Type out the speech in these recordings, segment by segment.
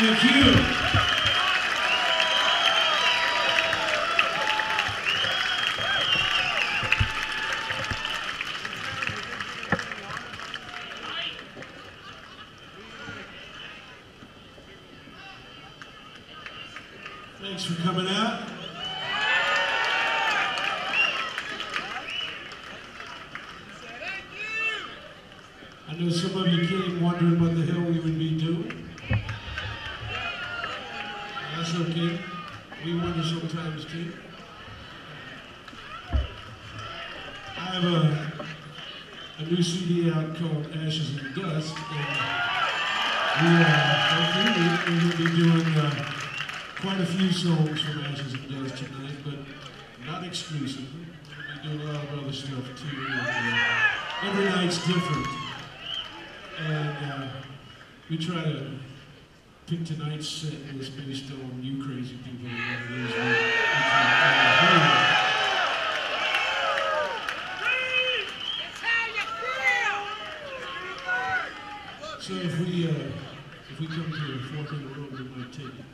Thank you. Thanks for coming out. I know some of you came wondering what the hell we would be doing. That's okay. We wonder sometimes too. I have a new CD out called Ashes and Dust, and we'll be doing quite a few songs from Ashes and Dust tonight, but not exclusively. We'll be doing a lot of other stuff too. Every night's different, and we try to pick tonight's set was based on you crazy people. So if we come to a fork in the road, we might take it.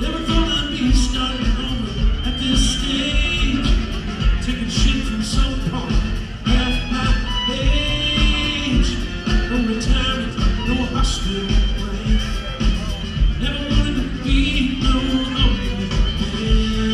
Never wanted to be no longer.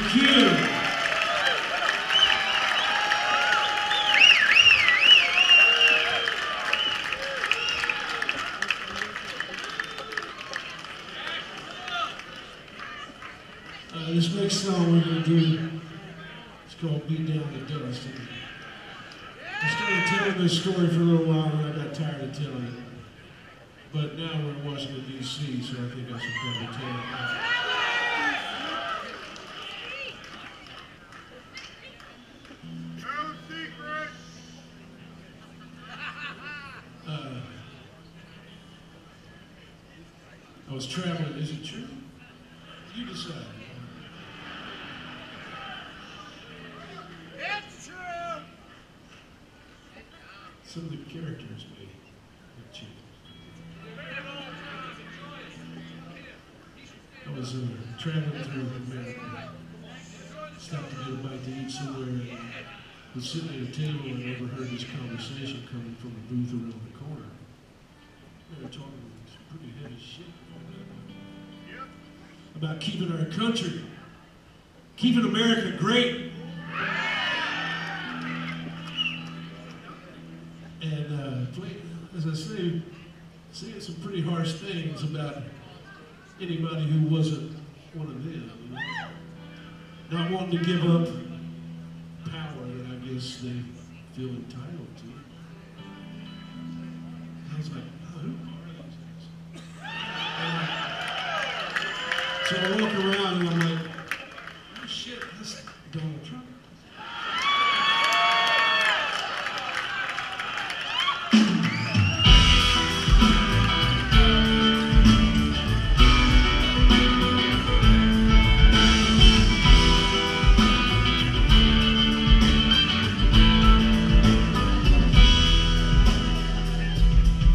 Thank you. This next song we're going to do is called Beat Down the Dust. And I started telling this story for a little while and I got tired of telling it. But now we're in Washington, D.C., so I think I should probably tell it now. I was traveling, is it true? You decide. It's true! Some of the characters may have changed. I was traveling through America. Stopped to get a bite to eat somewhere. And was sitting at a table and overheard this conversation coming from a booth around the corner. They were talking some pretty heavy shit. About keeping our country, keeping America great. And as I say, saying some pretty harsh things about anybody who wasn't one of them. You know? Not wanting to give up power that I guess they feel entitled to. I was like, oh, who are those guys? So I walk around and I'm like, oh shit, that's Donald Trump.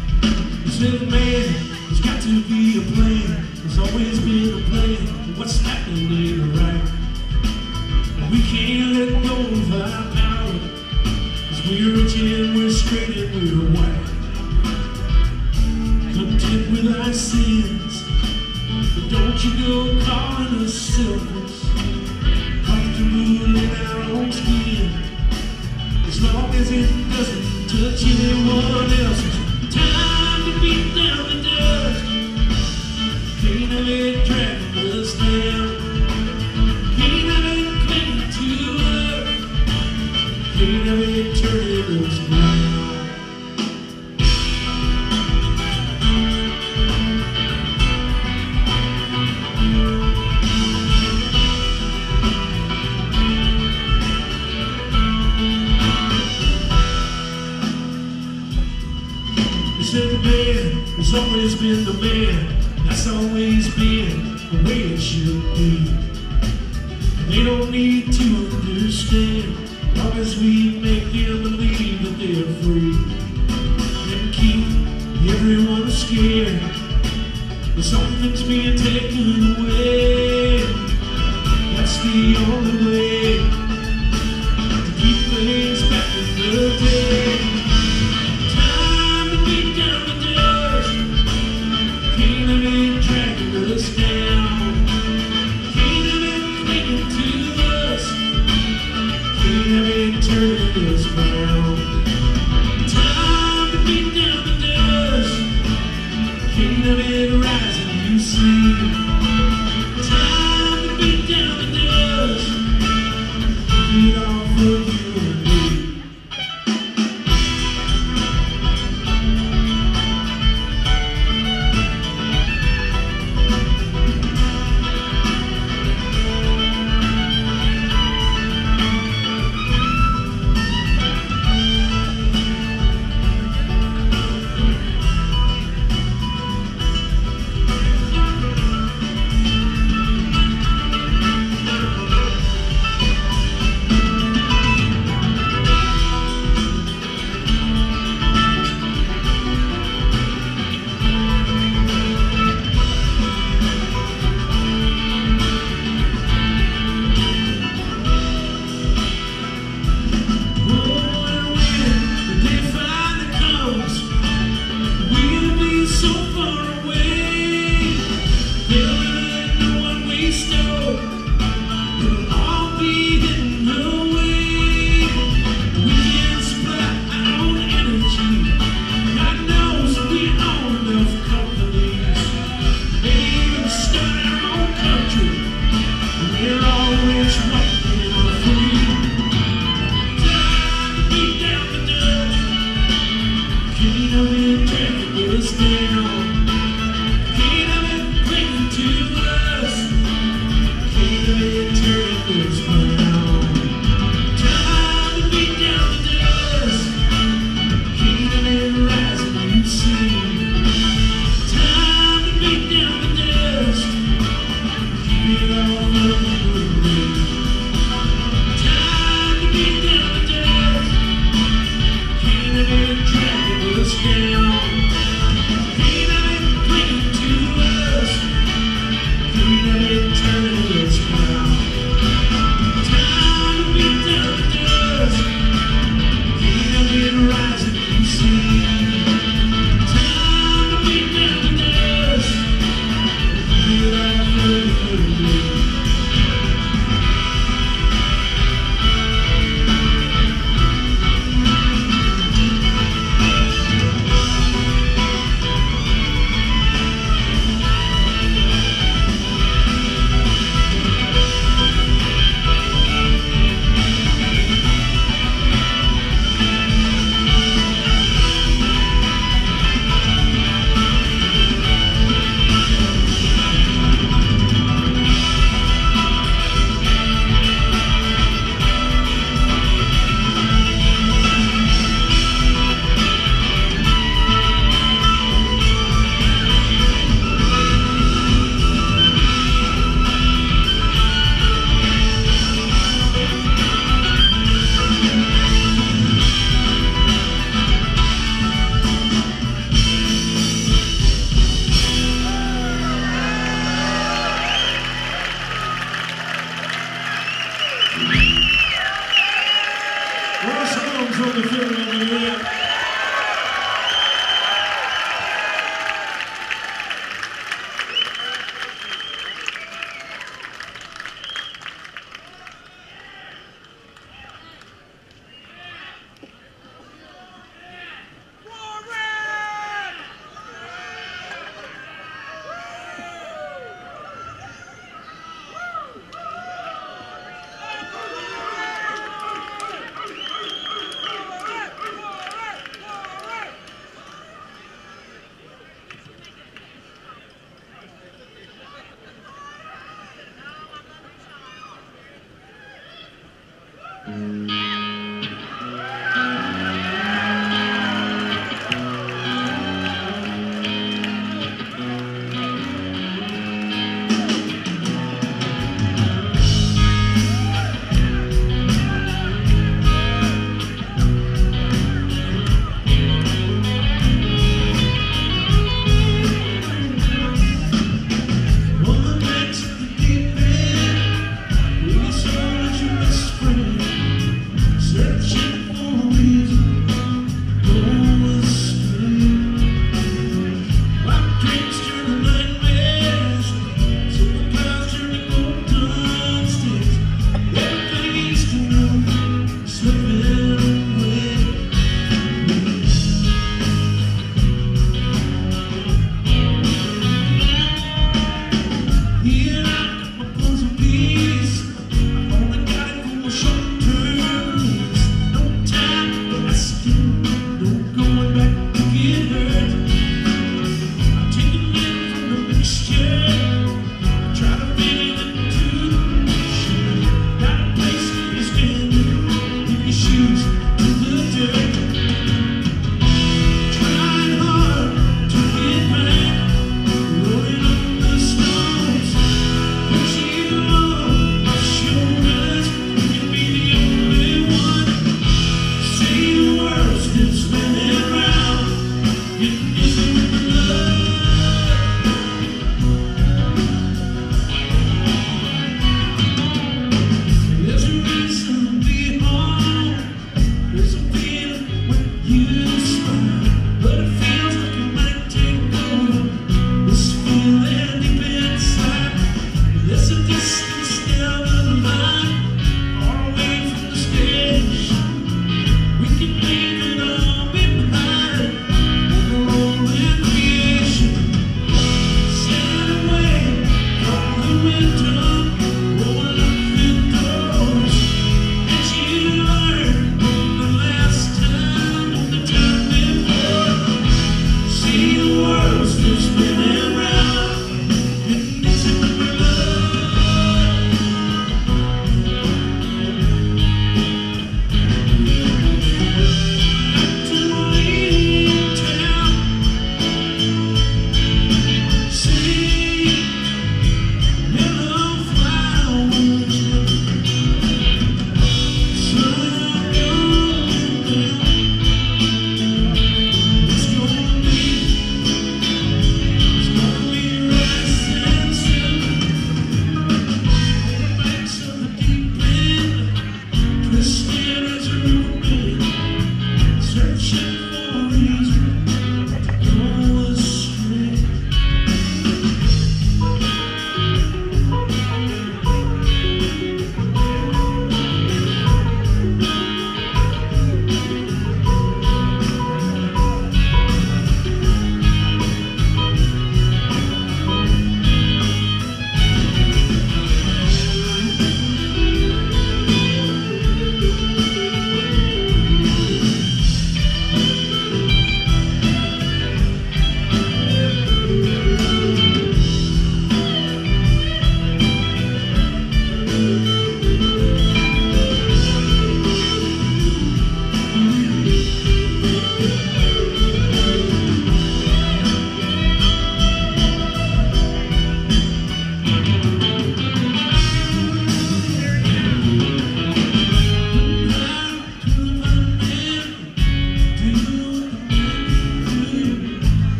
It's been amazing, there's got to be a plan. There's always been a plan. What's happening later, right? And we can't let go of our power, cause we're gin, we're straight and we're white. Content with our sins, but don't you go calling us selfish. Comfortable in our own skin, as long as it doesn't touch anyone else's. Beat down the dust. Can't have it dragging us down. Can't have it clinging to us. Can't have it turning us down. It's in the bed. It's always been the man, that's always been the way it should be. They don't need to understand, as long as we make them believe that they're free. And keep everyone scared, but something's being taken away. That's the only way to keep things back in the day. Time to beat down the day. Can't have it dragging us down. Can't have it clinging to us. Can't have it turning us around. Time to beat down the dust. Can't have it rising, you see. Time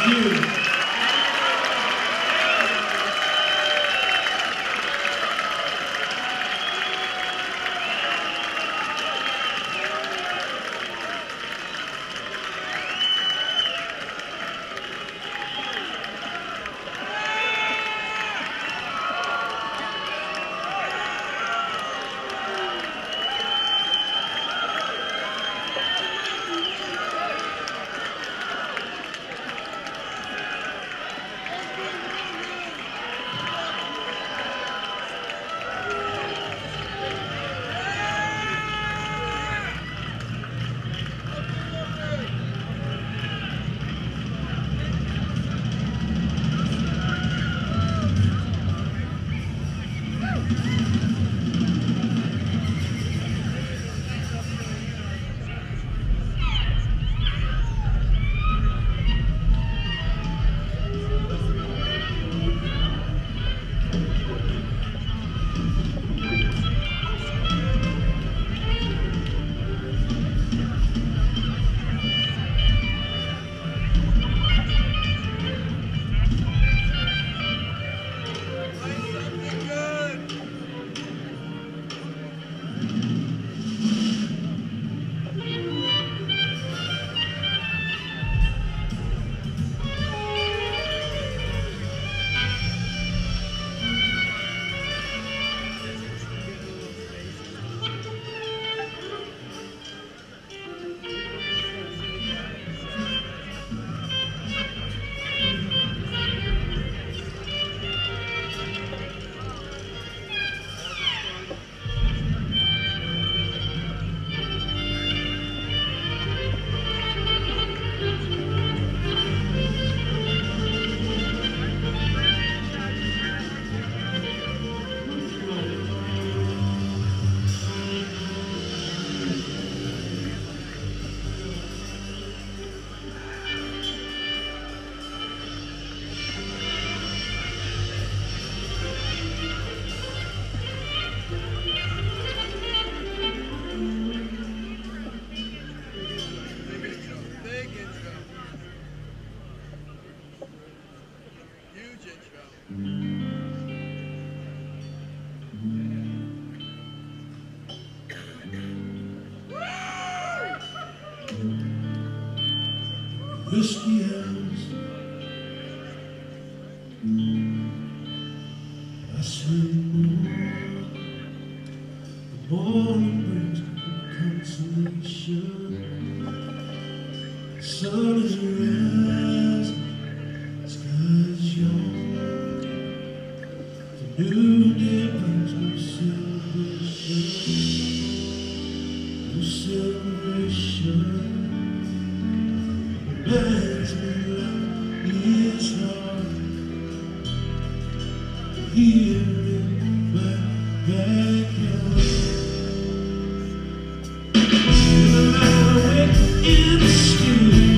Thank you. Whiskey house, I smell the morning brings consolation. The sun is rising, the sky is young. The new day brings no celebration, no celebration. Reminds me it's hard here in my backyard. When I went in the street.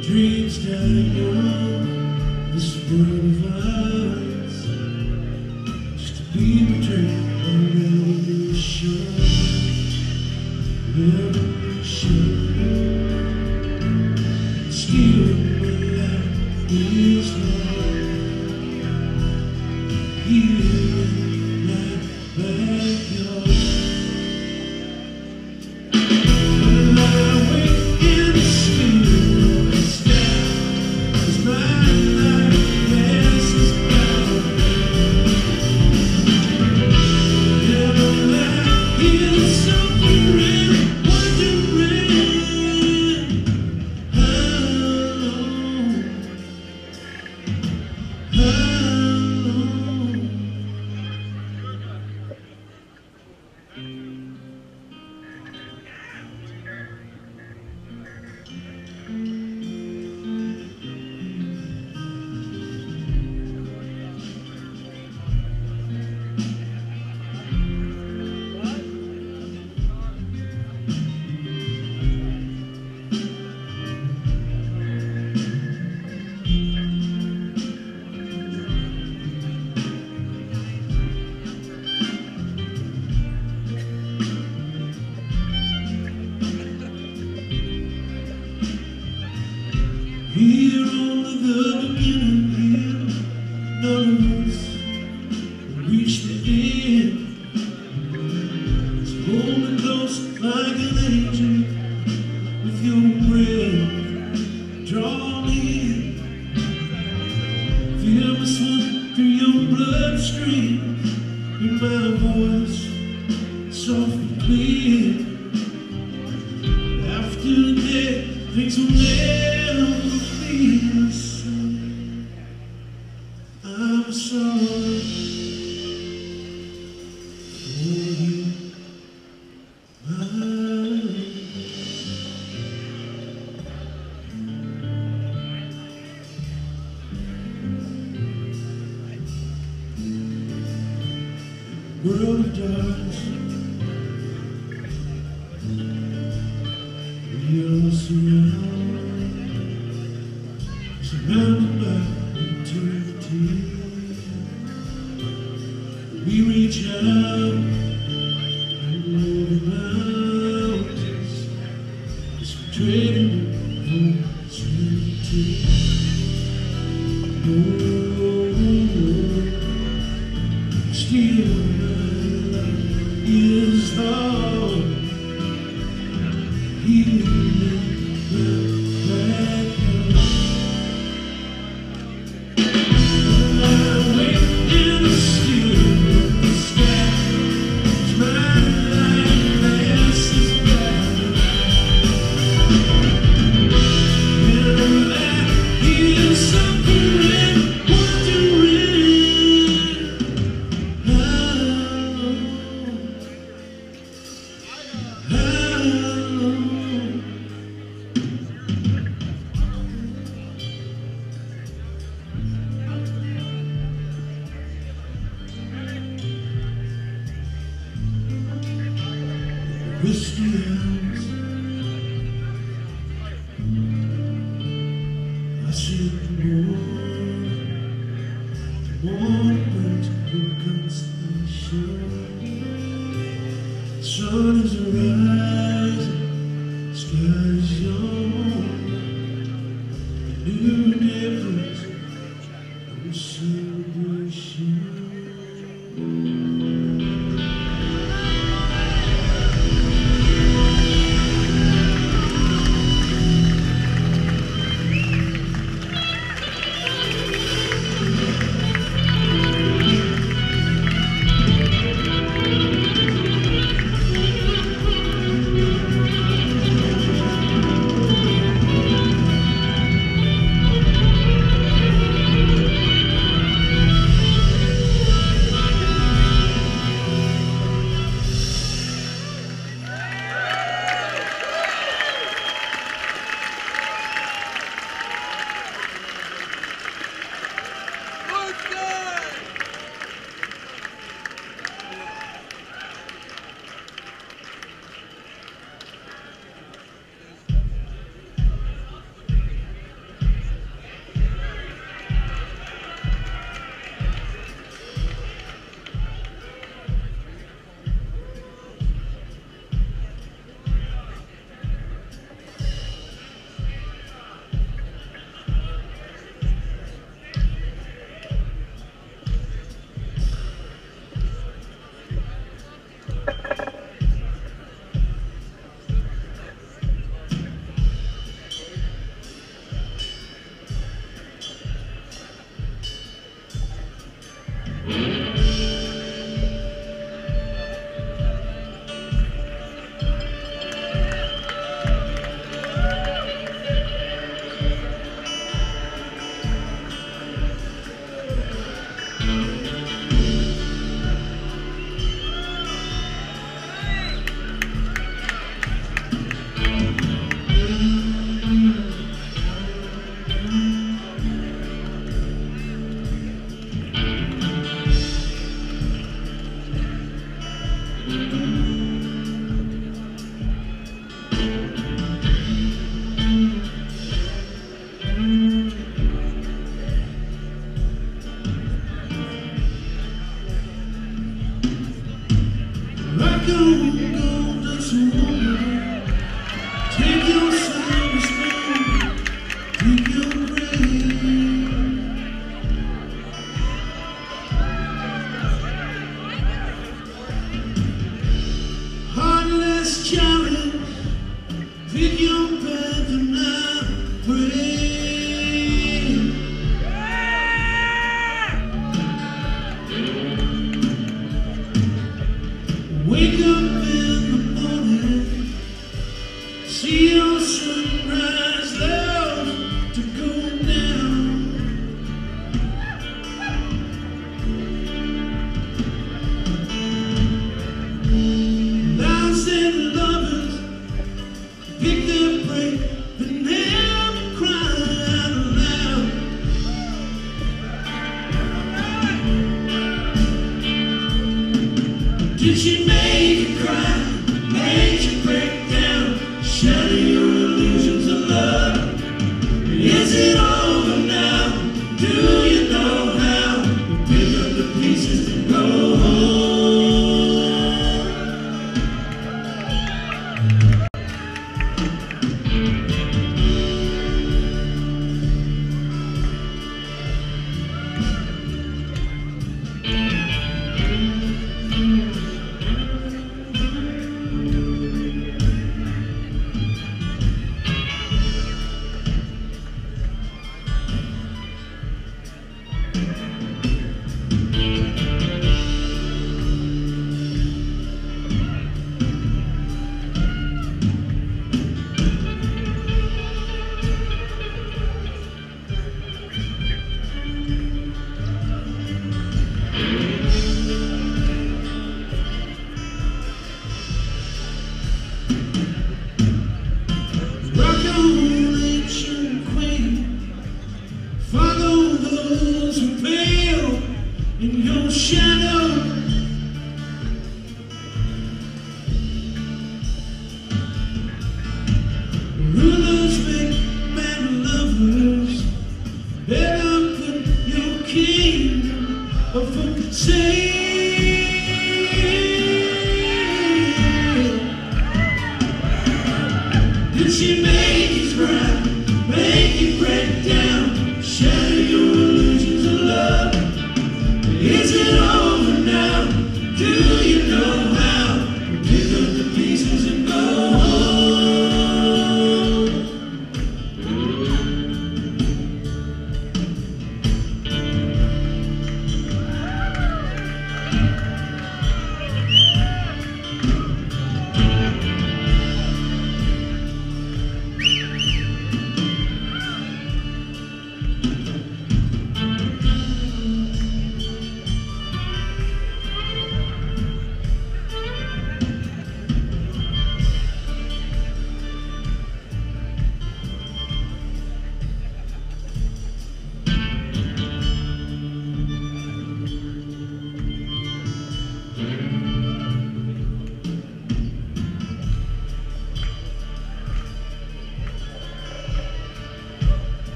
Dreams dying young, this world of ours, just to be betrayed by revolution, revolution, stealing my life is love, here in my backyard. Something real, wondering. Here only the beginning, here the roots reach the end. So hold me close like an angel with your breath. Draw me in. Feel me slip through your bloodstream. Hear my voice softly plead. After the day, things will never be the same. I'm sorry for you, my love. World of darkness, you're surrounded by eternity. We reach out and over mountains, just trading for certainty. Oh, still my life is long. Even whiskey house, I see the morning. The morning brings no consolation. The sun is rising, the sky is young. A new difference, no celebration.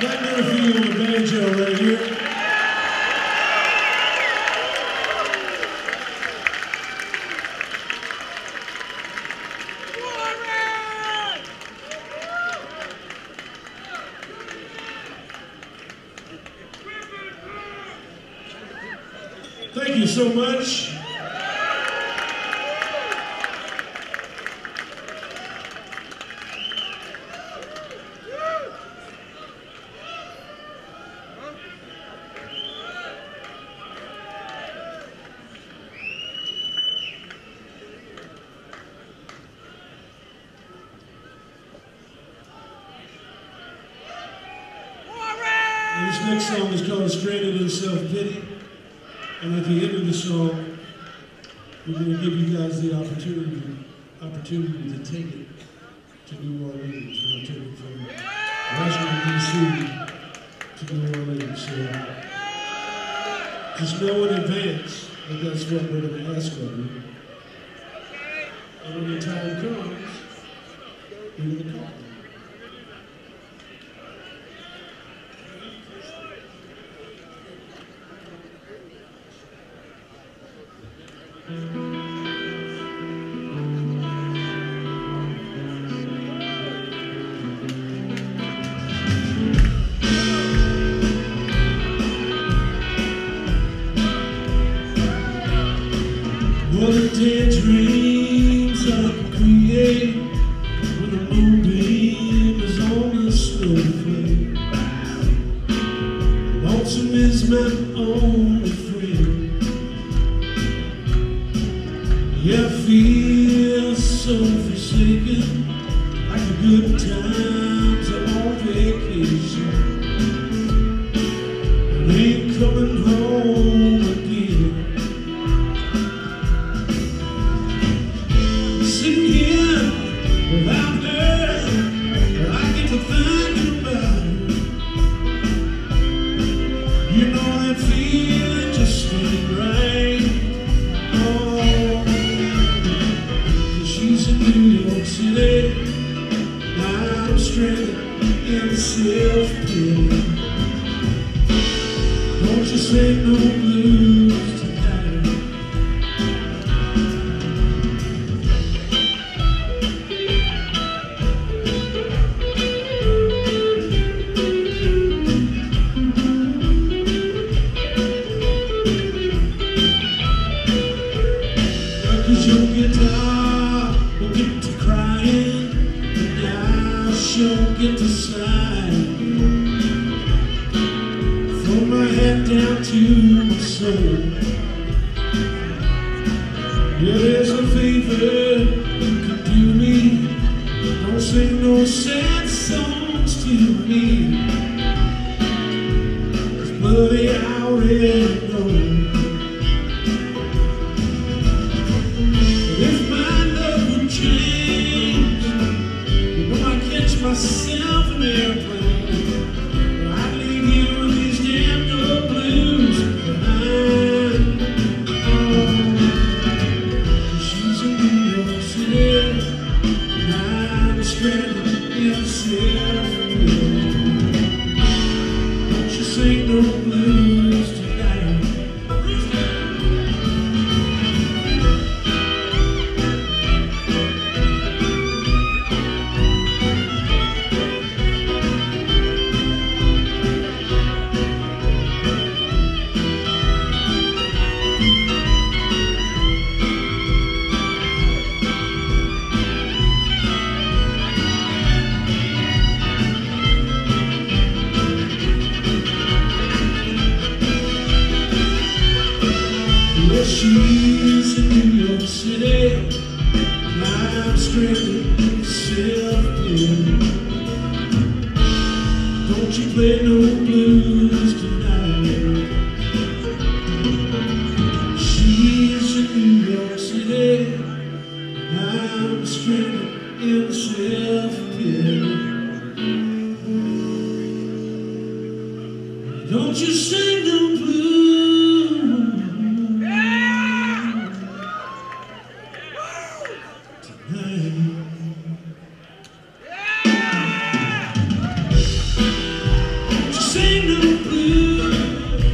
That beautiful you on the banjo right here. Thank you so much. This next song is called Stranded in Self-Pity, and at the end of the song, we're going to give you guys the opportunity to take it to New Orleans. We're going to take it from Washington, D.C. to New Orleans. So just know in advance that that's what we're going to ask of you. And when the time comes, we're going to call you. What a dead dreams I create when the moonbeam is on the snowflake. Lonesome is my only friend. Yeah, I feel so forsaken, like the good times I'm on vacation. And ain't coming home again. Sitting here without her, I get to thinking about in self-pity. Won't you sing no blues tonight? Now, 'cause your guitar will get to crying, you'll get to slide from my head down to my soul. Yeah, there's a favor you can do me. Don't sing no sad songs to me, 'cause buddy, I already know. Myself an airplane, I'd leave you with these damn old blues behind. She's in New York City, and I'm stranded in self-pity. Don't you sing no blues tonight? She's in New York City, and I'm stranded in self-pity. Don't you play no blues tonight? She's in New York City, and I'm stranded in self-pity. Don't you sing no blues. Sing the blues.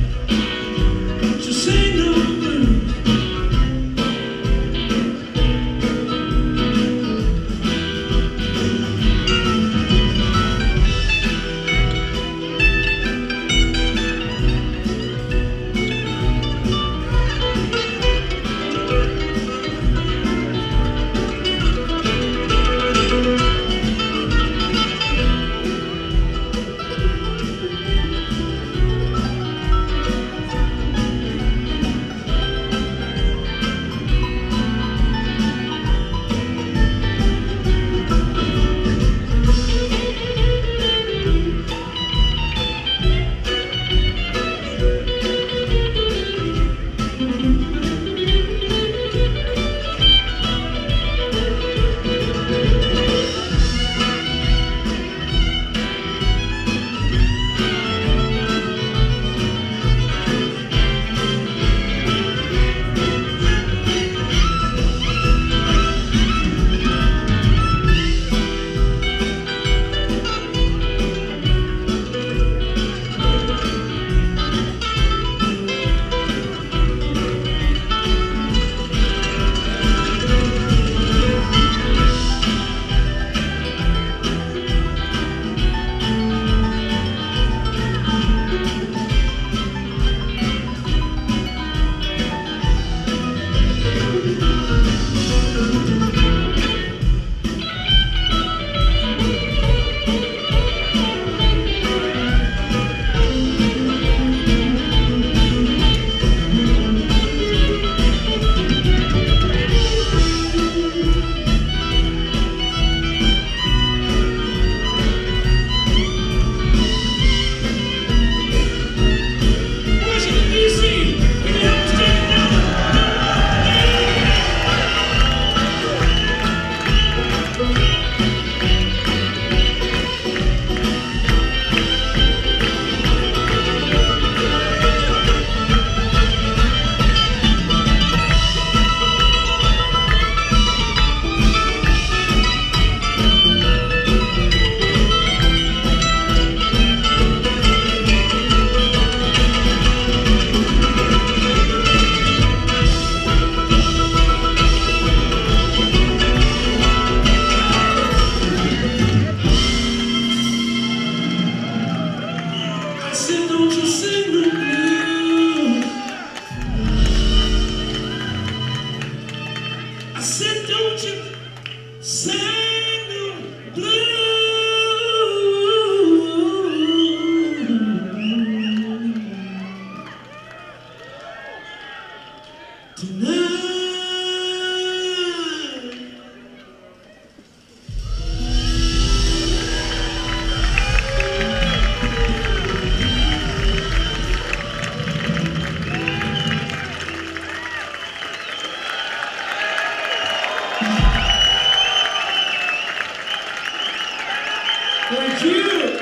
good.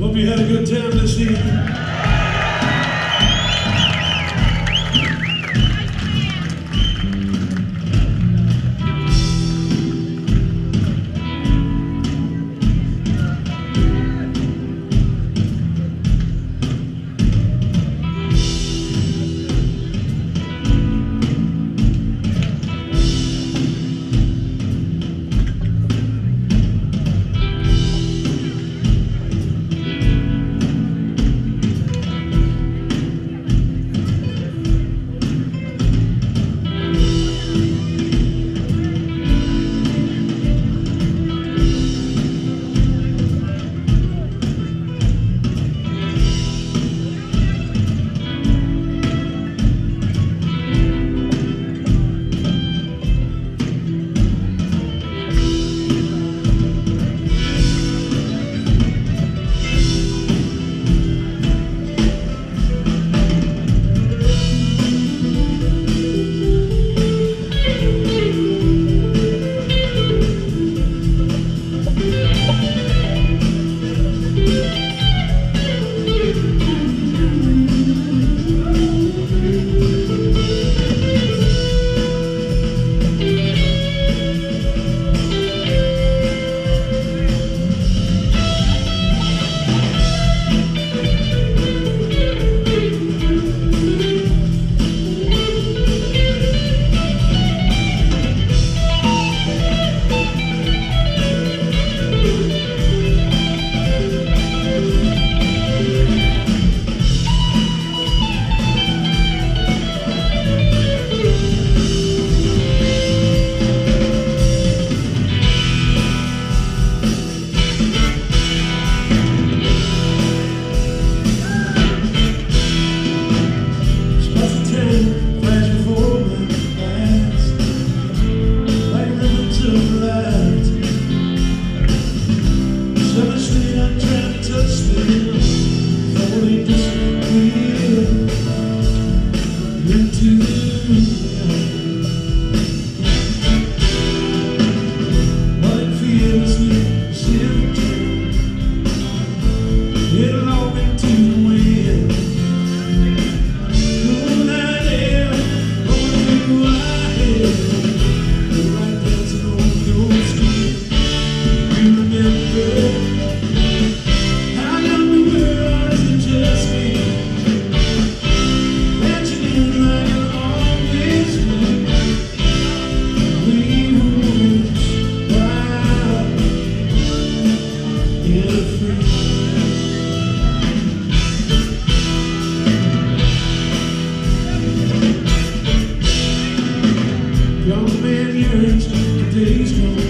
Hope you had a good time this evening. Young man yearns, the days go.